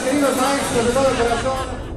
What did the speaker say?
queridos maestros de todo corazón.